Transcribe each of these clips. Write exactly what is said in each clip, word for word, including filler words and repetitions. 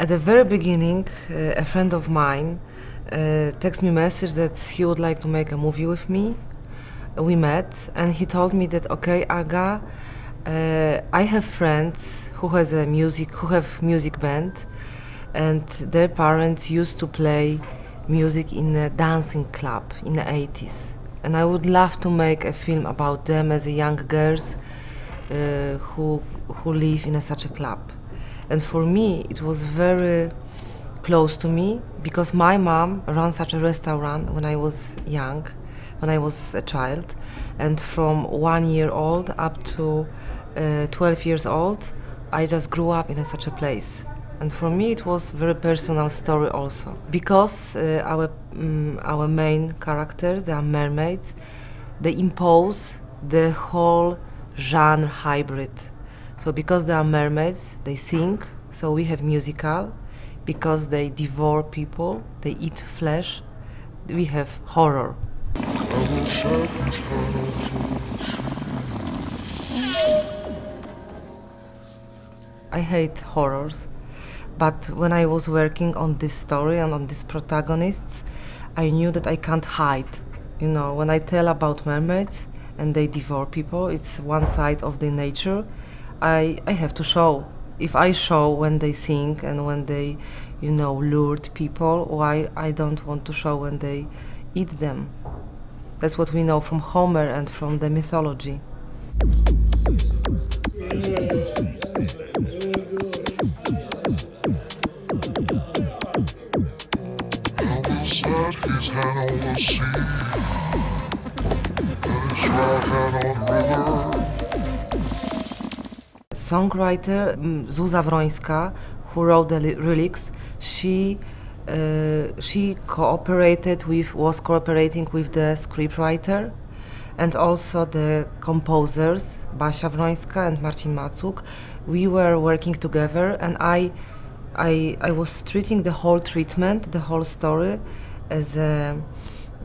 At the very beginning, uh, a friend of mine uh, texted me a message that he would like to make a movie with me. We met and he told me that, okay, Aga, uh, I have friends who has a music, who have music band, and their parents used to play music in a dancing club in the eighties. And I would love to make a film about them as a young girls uh, who, who live in a, such a club. And for me, it was very close to me because my mom ran such a restaurant when I was young, when I was a child. And from one year old up to uh, twelve years old, I just grew up in a, such a place. And for me, it was a very personal story also. Because uh, our, um, our main characters, they are mermaids, they impose the whole genre hybrid. So because they are mermaids, they sing, so we have musical. Because they devour people, they eat flesh, we have horror. I hate horrors, but when I was working on this story and on these protagonists, I knew that I can't hide. You know, when I tell about mermaids and they devour people, it's one side of the nature. I, I have to show. If I show when they sing and when they, you know, lured people, why I don't want to show when they eat them? That's what we know from Homer and from the mythology. Songwriter Zuza Wrońska, who wrote the lyrics, she uh, she cooperated with was cooperating with the scriptwriter, and also the composers Basia Wrońska and Marcin Macuk. We were working together, and I I I was treating the whole treatment, the whole story, as a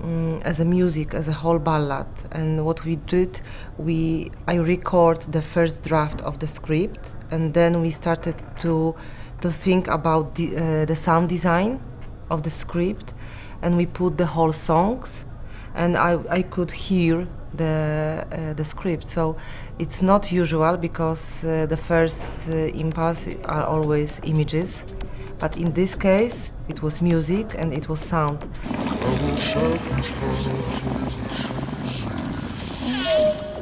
Um, as a music, as a whole ballad. And what we did, we I record the first draft of the script, and then we started to to think about the, uh, the sound design of the script, and we put the whole songs, and I, I could hear the uh, the script. So it's not usual because uh, the first uh, impulse are always images, but in this case it was music and it was sound. I will